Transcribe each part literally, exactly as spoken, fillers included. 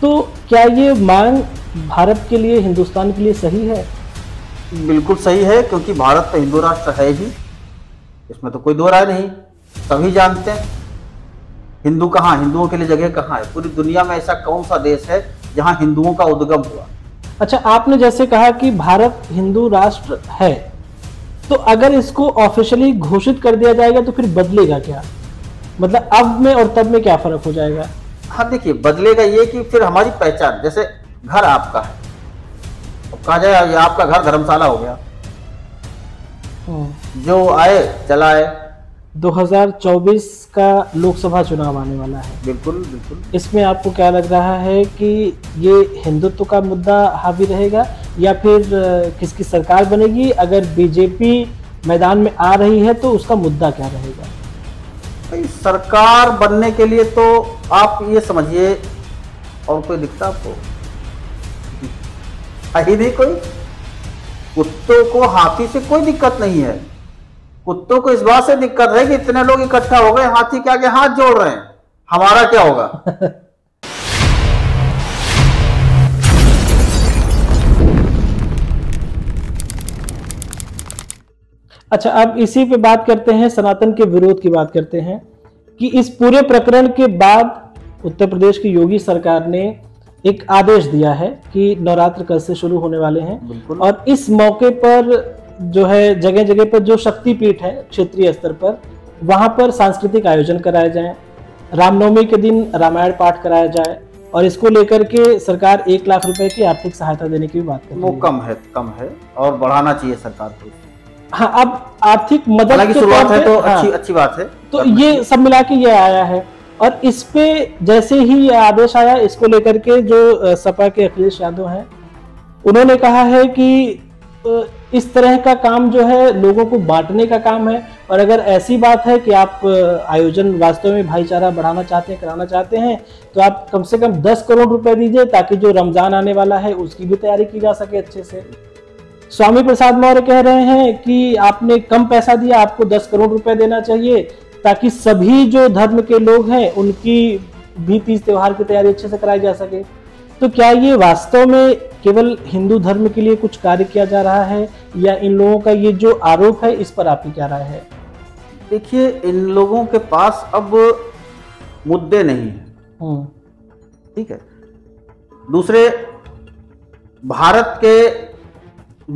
तो क्या ये मांग भारत के लिए, हिंदुस्तान के लिए सही है? बिल्कुल सही है, क्योंकि भारत तो हिंदू राष्ट्र है ही, इसमें तो कोई दो राय नहीं। सभी जानते हैं हिंदू कहाँ, हिंदुओं के लिए जगह कहाँ है। पूरी दुनिया में ऐसा कौन सा देश है जहाँ हिंदुओं का उद्गम हुआ। अच्छा, आपने जैसे कहा कि भारत हिंदू राष्ट्र है, तो अगर इसको ऑफिशियली घोषित कर दिया जाएगा तो फिर बदलेगा क्या? मतलब अब में और तब में क्या फर्क हो जाएगा? हाँ देखिए, बदलेगा ये कि फिर हमारी पहचान, जैसे घर आपका है, अब कहा जाए आपका घर धर्मशाला हो गया, जो आए चला आए। दो हज़ार चौबीस का लोकसभा चुनाव आने वाला है। बिल्कुल बिल्कुल। इसमें आपको क्या लग रहा है कि ये हिंदुत्व का मुद्दा हावी रहेगा या फिर किसकी सरकार बनेगी? अगर बीजेपी मैदान में आ रही है तो उसका मुद्दा क्या रहेगा? भाई सरकार बनने के लिए तो आप ये समझिए, और कोई दिखता आपको? ही नहीं कोई। कुत्तों को हाथी से कोई दिक्कत नहीं है, कुत्तों को इस बात से दिक्कत है कि इतने लोग इकट्ठा हो गए, हाथी के आगे हाथ जोड़ रहे हैं, हमारा क्या होगा। अच्छा, अब इसी पे बात करते हैं, सनातन के विरोध की बात करते हैं कि इस पूरे प्रकरण के बाद उत्तर प्रदेश की योगी सरकार ने एक आदेश दिया है कि नवरात्र कल से शुरू होने वाले हैं, और इस मौके पर जो है जगह जगह पर जो शक्तिपीठ है क्षेत्रीय स्तर पर, वहाँ पर सांस्कृतिक आयोजन कराए जाएं, रामनवमी के दिन रामायण पाठ कराया जाए, और इसको लेकर के सरकार एक लाख रुपए की आर्थिक सहायता देने की भी बात कर रही है। वो कम है, कम है और बढ़ाना चाहिए सरकार को। हाँ, अब आर्थिक मदद की शुरुआत है तो अच्छी अच्छी बात है। तो ये सब मिला के ये आया है, और इस पे जैसे ही ये आदेश आया, इसको लेकर के जो सपा के अखिलेश यादव हैं, उन्होंने कहा है कि इस तरह का काम जो है लोगों को बांटने का काम है, और अगर ऐसी बात है कि आप आयोजन वास्तव में भाईचारा बढ़ाना चाहते हैं, कराना चाहते हैं, तो आप कम से कम दस करोड़ रुपए दीजिए, ताकि जो रमज़ान आने वाला है उसकी भी तैयारी की जा सके अच्छे से। स्वामी प्रसाद मौर्य कह रहे हैं कि आपने कम पैसा दिया, आपको दस करोड़ रुपए देना चाहिए, ताकि सभी जो धर्म के लोग हैं उनकी भी तीज त्यौहार की तैयारी अच्छे से कराई जा सके। तो क्या ये वास्तव में केवल हिंदू धर्म के लिए कुछ कार्य किया जा रहा है, या इन लोगों का ये जो आरोप है इस पर आपकी क्या राय है? देखिए, इन लोगों के पास अब मुद्दे नहीं है, ठीक है। दूसरे, भारत के,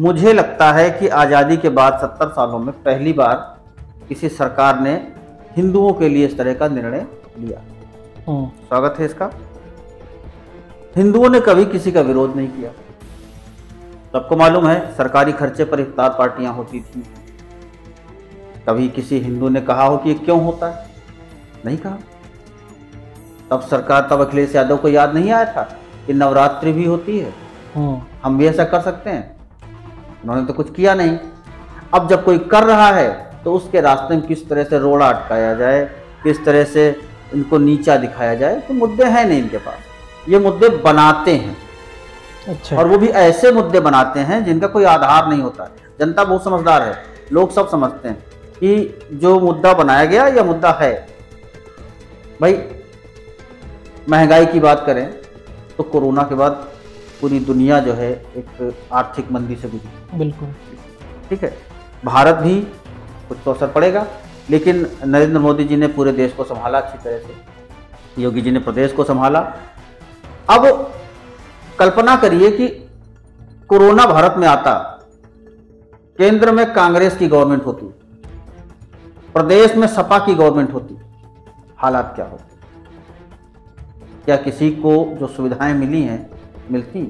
मुझे लगता है कि आज़ादी के बाद सत्तर सालों में पहली बार किसी सरकार ने हिंदुओं के लिए इस तरह का निर्णय लिया, स्वागत है इसका। हिंदुओं ने कभी किसी का विरोध नहीं किया। सबको मालूम है सरकारी खर्चे पर इफ्तार पार्टियां होती थी, कभी किसी हिंदू ने कहा हो कि ये क्यों होता है? नहीं कहा। तब सरकार, तब अखिलेश यादव को याद नहीं आया था कि नवरात्रि भी होती है, हम भी ऐसा कर सकते हैं। उन्होंने तो कुछ किया नहीं। अब जब कोई कर रहा है तो उसके रास्ते में किस तरह से रोड़ा अटकाया जाए, किस तरह से इनको नीचा दिखाया जाए, तो मुद्दे हैं नहीं इनके पास। ये मुद्दे बनाते हैं, अच्छा, और वो भी ऐसे मुद्दे बनाते हैं जिनका कोई आधार नहीं होता। जनता बहुत समझदार है, लोग सब समझते हैं कि जो मुद्दा बनाया गया यह मुद्दा है। भाई महंगाई की बात करें तो कोरोना के बाद पूरी दुनिया जो है एक आर्थिक मंदी से गुजरी, बिल्कुल ठीक है। भारत भी कुछ तो असर पड़ेगा, लेकिन नरेंद्र मोदी जी ने पूरे देश को संभाला अच्छी तरह से, योगी जी ने प्रदेश को संभाला। अब कल्पना करिए कि कोरोना भारत में आता, केंद्र में कांग्रेस की गवर्नमेंट होती, प्रदेश में सपा की गवर्नमेंट होती, हालात क्या होते? क्या किसी को जो सुविधाएं मिली हैं मिलती?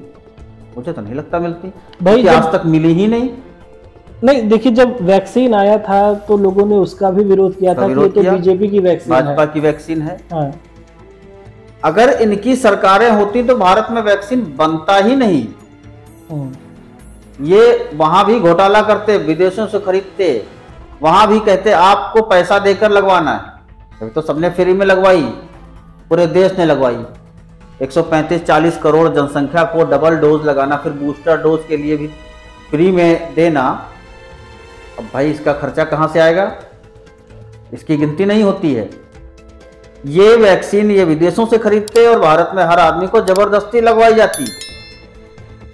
मुझे तो नहीं लगता मिलती, भाई आज तक मिली ही नहीं। नहीं देखिए, जब वैक्सीन आया था तो लोगों ने उसका भी विरोध किया था, कि तो बीजेपी की वैक्सीन, भाजपा की वैक्सीन है। हाँ। अगर इनकी सरकारें होती तो भारत में वैक्सीन बनता ही नहीं। ये वहां भी घोटाला करते, विदेशों से खरीदते, वहां भी कहते आपको पैसा देकर लगवाना है, तो सबने फ्री में लगवाई, पूरे देश ने लगवाई। एक सौ पैंतीस चालीस करोड़ जनसंख्या को डबल डोज लगाना, फिर बूस्टर डोज के लिए भी फ्री में देना। अब भाई इसका खर्चा कहाँ से आएगा? इसकी गिनती नहीं होती है। ये वैक्सीन ये विदेशों से खरीदते और भारत में हर आदमी को जबरदस्ती लगवाई जाती,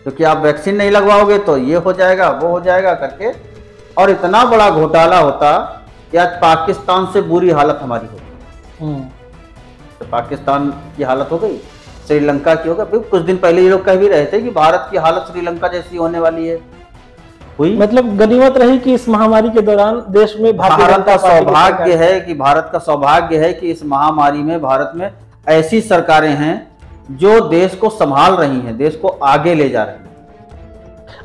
क्योंकि आप वैक्सीन नहीं लगवाओगे तो ये हो जाएगा वो हो जाएगा करके, और इतना बड़ा घोटाला होता कि आज पाकिस्तान से बुरी हालत हमारी होगी। तो पाकिस्तान की हालत हो गई, श्रीलंका की होगा। कुछ दिन पहले ये लोग कह भी रहे थे कि भारत की हालत श्रीलंका जैसी होने वाली है। हुई? मतलब गनीमत रही कि इस महामारी के दौरान देश में भारत का सौभाग्य है कि भारत का सौभाग्य है कि इस महामारी में भारत में ऐसी सरकारें हैं जो देश को संभाल रही हैं, देश को आगे ले जा रही हैं।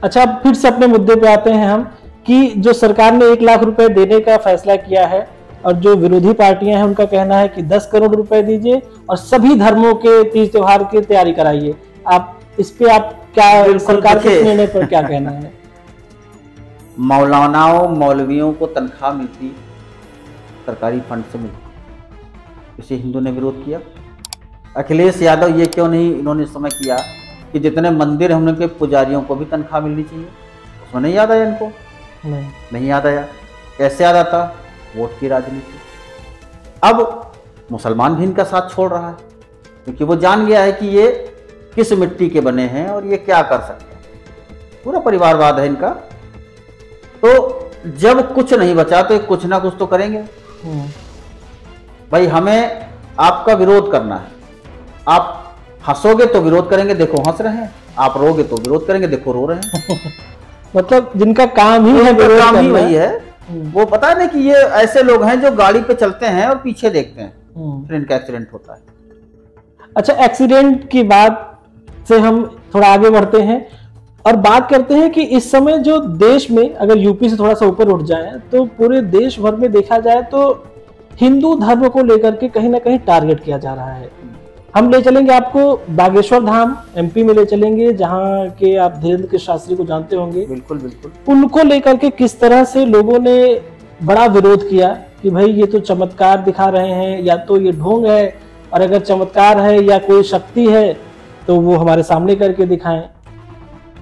अच्छा, फिर से अपने मुद्दे पे आते हैं हम कि जो सरकार ने एक लाख रुपए देने का फैसला किया है और जो विरोधी पार्टियां हैं उनका कहना है कि दस करोड़ रुपए दीजिए और सभी धर्मों के तीज त्योहार की तैयारी कराइए। आप इस पे आप क्या, सरकार के निर्णय पर क्या कहना है? मौलानाओं मौलवियों को तनख्वाह मिलती सरकारी फंड से मिलती, इसे हिंदू ने विरोध किया। अखिलेश यादव ये क्यों नहीं इन्होंने समय किया कि जितने मंदिर हमने के पुजारियों को भी तनख्वाह मिलनी चाहिए, उसमें नहीं याद आया इनको, नहीं नहीं याद आया। कैसे याद आता? वोट की राजनीति। अब मुसलमान भी इनका साथ छोड़ रहा है क्योंकि वो जान गया है कि ये किस मिट्टी के बने हैं और ये क्या कर सकते हैं, पूरा परिवारवाद है इनका। तो जब कुछ नहीं बचा तो कुछ ना कुछ तो करेंगे। भाई हमें आपका विरोध करना है, आप हंसोगे तो विरोध करेंगे, देखो हंस रहे हैं, आप रोगे तो विरोध करेंगे, देखो रो रहे हैं। मतलब जिनका काम ही है, विरोध काम ही वही है। वो पता नहीं कि ये ऐसे लोग हैं जो गाड़ी पे चलते हैं और पीछे देखते हैं, फिर इनका एक्सीडेंट होता है। अच्छा, एक्सीडेंट की बात से हम थोड़ा आगे बढ़ते हैं और बात करते हैं कि इस समय जो देश में, अगर यूपी से थोड़ा सा ऊपर उठ जाए तो पूरे देश भर में देखा जाए तो हिंदू धर्म को लेकर के कहीं ना कहीं टारगेट किया जा रहा है। हम ले चलेंगे आपको बागेश्वर धाम, एमपी में ले चलेंगे, जहाँ के आप धीरेन्द्र कृष्ण शास्त्री को जानते होंगे। बिल्कुल बिल्कुल। उनको लेकर के किस तरह से लोगों ने बड़ा विरोध किया कि भाई ये तो चमत्कार दिखा रहे हैं, या तो ये ढोंग है, और अगर चमत्कार है या कोई शक्ति है तो वो हमारे सामने करके दिखाएं।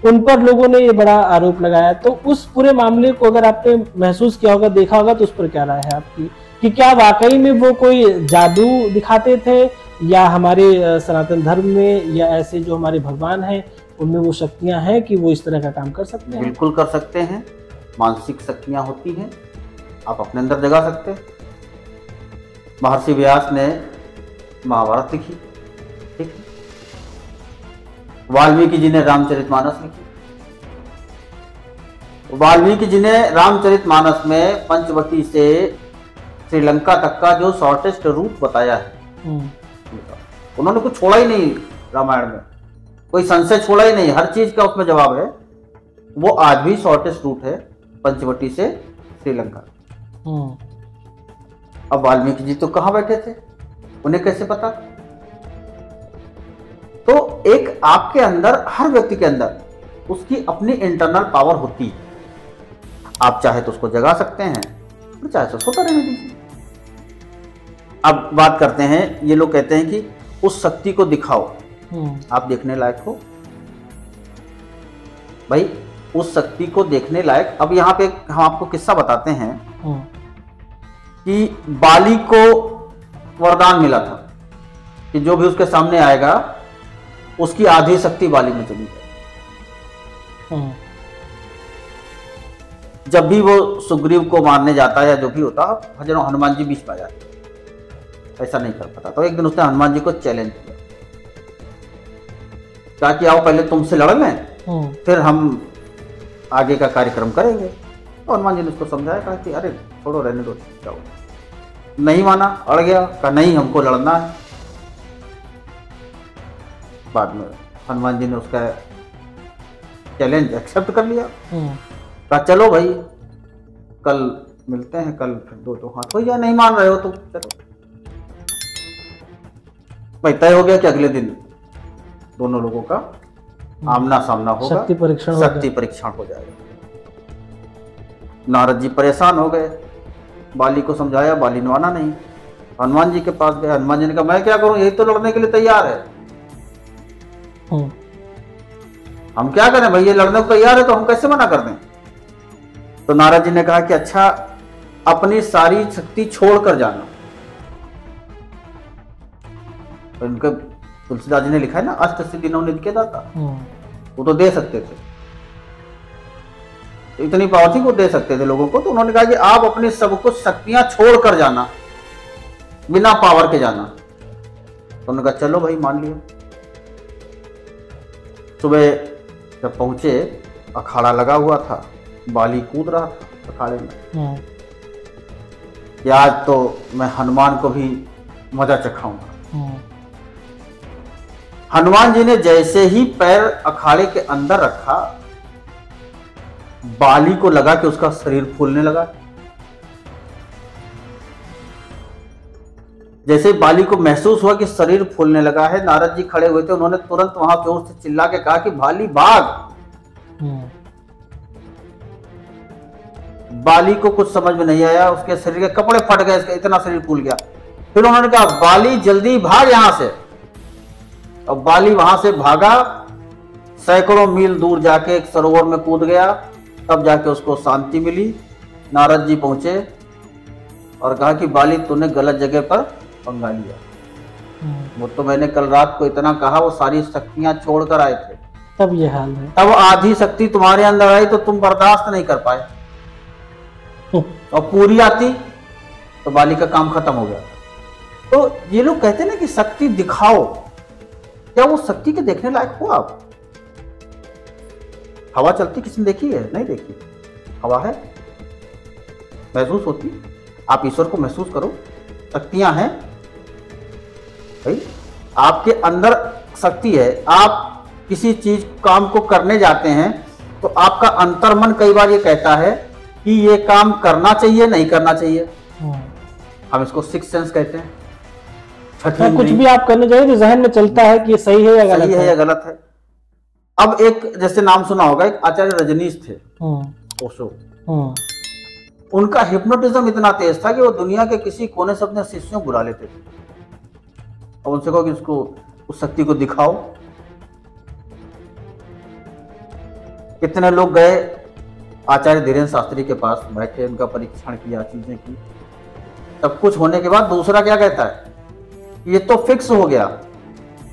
उन पर लोगों ने ये बड़ा आरोप लगाया। तो उस पूरे मामले को अगर आपने महसूस किया होगा, देखा होगा, तो उस पर क्या राय है आपकी कि क्या वाकई में वो कोई जादू दिखाते थे या हमारे सनातन धर्म में या ऐसे जो हमारे भगवान हैं उनमें वो शक्तियां हैं कि वो इस तरह का काम कर सकते हैं? बिल्कुल कर सकते हैं। मानसिक शक्तियां होती हैं, आप अपने अंदर जगा सकते हैं। महर्षि व्यास ने महाभारत लिखी, ठीक, वाल्मीकि जी ने रामचरितमानस लिखी। वाल्मीकि जी ने रामचरितमानस में पंचवटी से श्रीलंका तक का जो शॉर्टेस्ट रूट बताया है, उन्होंने कुछ छोड़ा ही नहीं। रामायण में कोई संशय छोड़ा ही नहीं, हर चीज का उसमें जवाब है। वो आज भी शॉर्टेस्ट रूट है पंचवटी से श्रीलंका। अब वाल्मीकि जी तो कहाँ बैठे थे, उन्हें कैसे पता? तो एक आपके अंदर, हर व्यक्ति के अंदर उसकी अपनी इंटरनल पावर होती है। आप चाहे तो उसको जगा सकते हैं, तो चाहे तो उसको करने दीजिए। अब बात करते हैं, ये लोग कहते हैं कि उस शक्ति को दिखाओ, आप देखने लायक हो। भाई उस शक्ति को देखने लायक, अब यहाँ पे हम आपको किस्सा बताते हैं कि बाली को वरदान मिला था कि जो भी उसके सामने आएगा उसकी आधी शक्ति बाली में चली जाए। जब भी वो सुग्रीव को मारने जाता या जो भी होता, हजारों हनुमान जी बीच में आ जाते, ऐसा नहीं कर पाता। तो एक दिन उसने हनुमान जी को चैलेंज किया, कहा कि आओ पहले तुमसे लड़ लें, फिर हम आगे का कार्यक्रम करेंगे। तो हनुमान जी ने उसको समझाया, कहा कि अरे छोड़ो, रहने दो, जाओ। नहीं माना, अड़ गया, कहा नहीं हमको लड़ना है। बाद में हनुमान जी ने उसका चैलेंज एक्सेप्ट कर लिया, कहा चलो भाई कल मिलते हैं, कल फिर दो तो हाथ हो गया, नहीं मान रहे हो तो चलो। भाई तय हो गया कि अगले दिन दोनों लोगों का आमना सामना होगा, शक्ति परीक्षण शक्ति परीक्षण हो जाएगा। नारद जी परेशान हो गए, बाली को समझाया, बाली ने माना नहीं। हनुमान जी के पास गए, हनुमान जी ने कहा मैं क्या करूं, यही तो लड़ने के लिए तैयार है, हम क्या करें भाई, ये लड़ने को तैयार है तो हम कैसे मना कर दें। तो नारद जी ने कहा कि अच्छा अपनी सारी शक्ति छोड़ कर जाना, उनका तुलसीदास जी ने लिखा है ना, अष्ट सिद्धि नव निधि के दाता, वो तो दे सकते थे, इतनी पावर थी वो दे सकते थे लोगों को। तो उन्होंने कहा कि आप अपने सब कुछ शक्तियां छोड़ कर जाना, बिना पावर के जाना। तो उन्होंने कहा चलो भाई मान लिया। सुबह जब पहुंचे, अखाड़ा लगा हुआ था, बाली कूद रहा था अखाड़े में कि आज तो मैं हनुमान को भी मजा चखाऊंगा। हनुमान जी ने जैसे ही पैर अखाड़े के अंदर रखा, बाली को लगा कि उसका शरीर फूलने लगा। जैसे बाली को महसूस हुआ कि शरीर फूलने लगा है, नारद जी खड़े हुए थे, उन्होंने तुरंत वहां जोर से चिल्ला के कहा कि बाली भाग। बाली को कुछ समझ में नहीं आया, उसके शरीर के कपड़े फट गए, इसका इतना शरीर फूल गया। फिर उन्होंने कहा बाली जल्दी भाग यहां से। और बाली वहां से भागा, सैकड़ों मील दूर जाके एक सरोवर में कूद गया। तब जाके उसको शांति मिली। नारद जी पहुंचे और कहा कि बाली तूने गलत जगह पर पंगा लिया, वो तो मैंने कल रात को इतना कहा, वो सारी शक्तियां छोड़कर आए थे, तब ये हाल है। तब आधी शक्ति तुम्हारे अंदर आई तो तुम बर्दाश्त नहीं कर पाए, और पूरी आती तो बाली का काम खत्म हो गया। तो ये लोग कहते ना कि शक्ति दिखाओ, क्या वो शक्ति के देखने लायक हो आप? हवा चलती किसने देखी है? नहीं देखी। हवा है, महसूस होती। आप ईश्वर को महसूस करो, शक्तियां हैं भाई आपके अंदर, शक्ति है। आप किसी चीज काम को करने जाते हैं तो आपका अंतर्मन कई बार ये कहता है कि ये काम करना चाहिए, नहीं करना चाहिए। हम इसको सिक्स सेंस कहते हैं। तो कुछ भी आप करने जाइए तो जहन में चलता है कि ये सही है या गलत सही है, है या गलत है। अब एक जैसे नाम सुना होगा, एक आचार्य रजनीश थे, ओशो। उनका हिप्नोटिज्म इतना तेज था कि वो दुनिया के किसी कोने से अपने शिष्यों बुला लेते थे। अब उनसे कहो कि उसको उस शक्ति को दिखाओ। कितने लोग गए आचार्य धीरेन्द्र शास्त्री के पास, बैठे, उनका परीक्षण किया, चीजें की। तब कुछ होने के बाद दूसरा क्या कहता है, ये तो फिक्स हो गया,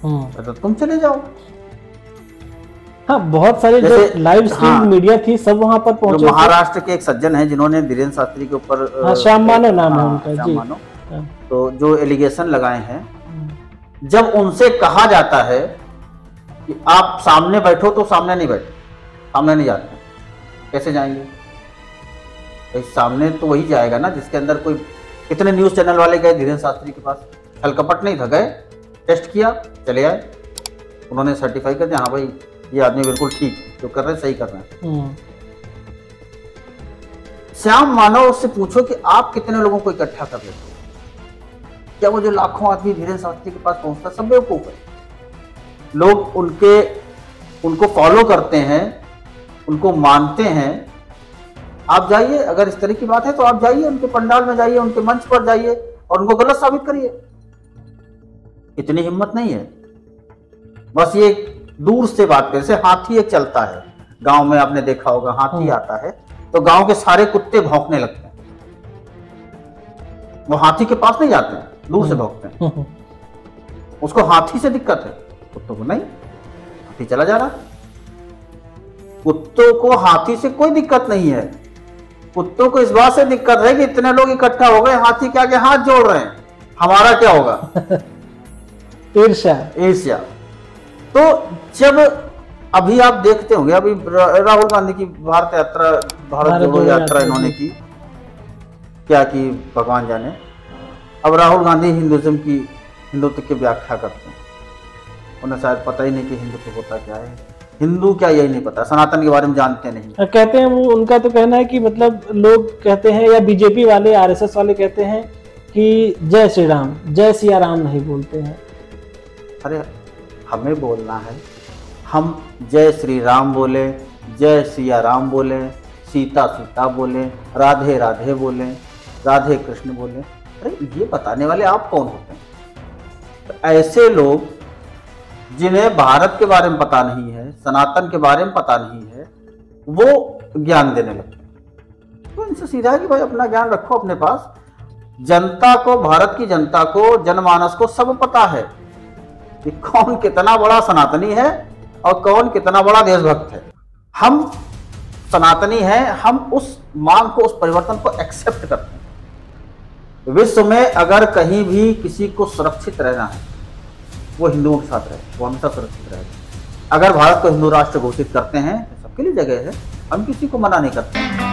तो तुम चले जाओ। हाँ, बहुत सारे जो लाइव स्ट्रीम मीडिया थी सब वहां पर पहुंचे। महाराष्ट्र के एक सज्जन हैं जिन्होंने धीरेन्द्र शास्त्री के ऊपर, हाँ, श्याम मानव नाम है उनका, श्याम मानव, तो जो एलिगेशन लगाए हैं। जब उनसे कहा जाता है कि आप सामने बैठो तो सामने नहीं बैठे, सामने नहीं जाते। कैसे जाएंगे भाई? सामने तो वही जाएगा ना जिसके अंदर कोई। कितने न्यूज चैनल वाले गए धीरेन्द्र शास्त्री के पास, छलकपट नहीं था, गए, टेस्ट किया, चले आए। उन्होंने सर्टिफाई कर दिया, हाँ भाई ये आदमी बिल्कुल ठीक जो कर रहे हैं सही कर रहे हैं। श्याम मानव उससे पूछो कि आप कितने लोगों को इकट्ठा कर लेते हो? क्या वो जो लाखों आदमी धीरेन्द्र शास्त्री के पास पहुंचता, सब बेवकूफ है। लोग उनके उनको फॉलो करते हैं, उनको मानते हैं। आप जाइए, अगर इस तरह की बात है तो आप जाइए, उनके पंडाल में जाइए, उनके मंच पर जाइए और उनको गलत साबित करिए। इतनी हिम्मत नहीं है। बस ये दूर से बात करें, जैसे हाथी एक चलता है गांव में, आपने देखा होगा हाथी आता है तो गांव के सारे कुत्ते भौंकने लगते हैं। वो हाथी के पास नहीं जाते, दूर से भौंकते हैं। उसको हाथी से दिक्कत है, कुत्तों को नहीं। हाथी चला जा रहा, कुत्तों को हाथी से कोई दिक्कत नहीं है। कुत्तों को इस बात से दिक्कत है कि इतने लोग इकट्ठा हो गए, हाथी के आगे हाथ जोड़ रहे हैं, हमारा क्या होगा? ईर्ष्या, ईर्ष्या। तो जब अभी आप देखते होंगे, अभी राहुल गांधी की भारत यात्रा, भारत जोड़ो यात्रा इन्होंने की, क्या की भगवान जाने। अब राहुल गांधी हिंदुइज्म की, हिंदुत्व की व्याख्या करते हैं। उन्हें शायद पता ही नहीं कि हिंदुत्व होता क्या है, हिंदू क्या, यही नहीं पता, सनातन के बारे में जानते नहीं। कहते हैं वो, उनका तो कहना है कि मतलब लोग कहते हैं, या बीजेपी वाले, आरएसएस वाले कहते हैं कि जय श्री राम, जय सिया राम नहीं बोलते हैं। अरे हमें बोलना है, हम जय श्री राम बोले, जय सिया राम बोले, सीता सीता बोले, राधे राधे बोले, राधे कृष्ण बोले। अरे ये बताने वाले आप कौन होते हैं? तो ऐसे लोग जिन्हें भारत के बारे में पता नहीं है, सनातन के बारे में पता नहीं है, वो ज्ञान देने लगते हैं। तो इनसे सीधा है कि भाई अपना ज्ञान रखो अपने पास। जनता को, भारत की जनता को, जनमानस को सब पता है। कि कौन कितना बड़ा सनातनी है और कौन कितना बड़ा देशभक्त है। हम सनातनी हैं, हम उस मांग को, उस परिवर्तन को एक्सेप्ट करते हैं। विश्व में अगर कहीं भी किसी को सुरक्षित रहना है वो हिंदुओं के साथ रहे, वो हमेशा सुरक्षित रहे। अगर भारत को हिंदू राष्ट्र घोषित करते हैं तो सबके लिए जगह है, हम किसी को मना नहीं करते हैं।